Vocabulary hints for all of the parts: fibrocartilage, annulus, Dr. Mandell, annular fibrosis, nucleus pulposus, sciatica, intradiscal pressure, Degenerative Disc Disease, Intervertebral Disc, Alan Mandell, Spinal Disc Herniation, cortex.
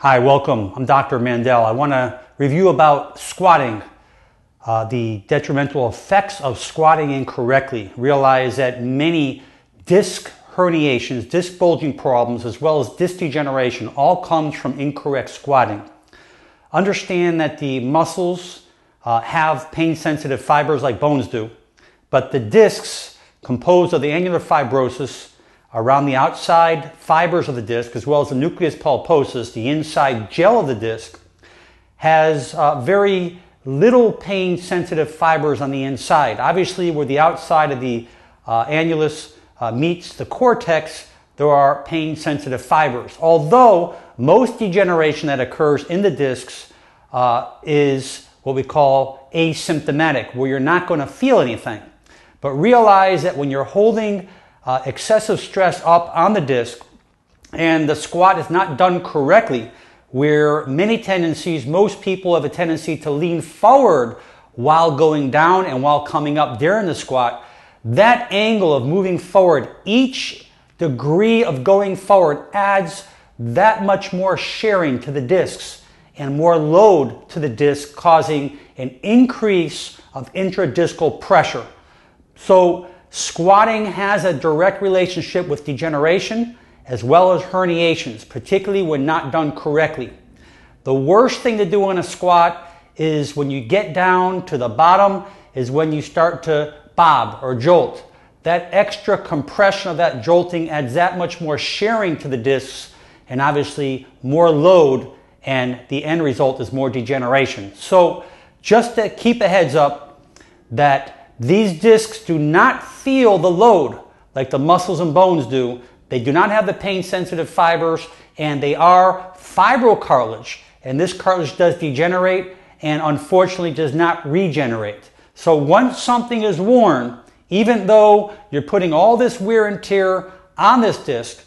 Hi, welcome. I'm Dr. Mandell. I want to review about squatting, the detrimental effects of squatting incorrectly. Realize that many disc herniations, disc bulging problems, as well as disc degeneration all comes from incorrect squatting. Understand that the muscles have pain-sensitive fibers like bones do, but the discs composed of the annular fibrosis around the outside fibers of the disc, as well as the nucleus pulposus, the inside gel of the disc, has very little pain-sensitive fibers on the inside. Obviously, where the outside of the annulus meets the cortex, there are pain-sensitive fibers. Although most degeneration that occurs in the discs is what we call asymptomatic, where you're not going to feel anything. But realize that when you're holding excessive stress up on the disc and the squat is not done correctly, where many tendencies, most people have a tendency to lean forward while going down and while coming up during the squat, that angle of moving forward, each degree of going forward adds that much more shearing to the discs and more load to the disc, causing an increase of intradiscal pressure. So squatting has a direct relationship with degeneration as well as herniations, particularly when not done correctly. The worst thing to do in a squat is when you get down to the bottom is when you start to bob or jolt. That extra compression of that jolting adds that much more shearing to the discs and obviously more load, and the end result is more degeneration. So just to keep a heads up that these discs do not feel the load like the muscles and bones do. They do not have the pain-sensitive fibers, and they are fibrocartilage. And this cartilage does degenerate and unfortunately does not regenerate. So once something is worn, even though you're putting all this wear and tear on this disc,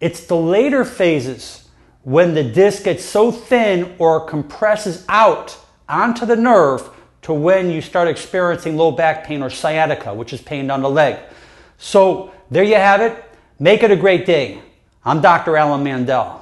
it's the later phases when the disc gets so thin or compresses out onto the nerve to when you start experiencing low back pain or sciatica, which is pain down the leg. So there you have it. Make it a great day. I'm Dr. Alan Mandell.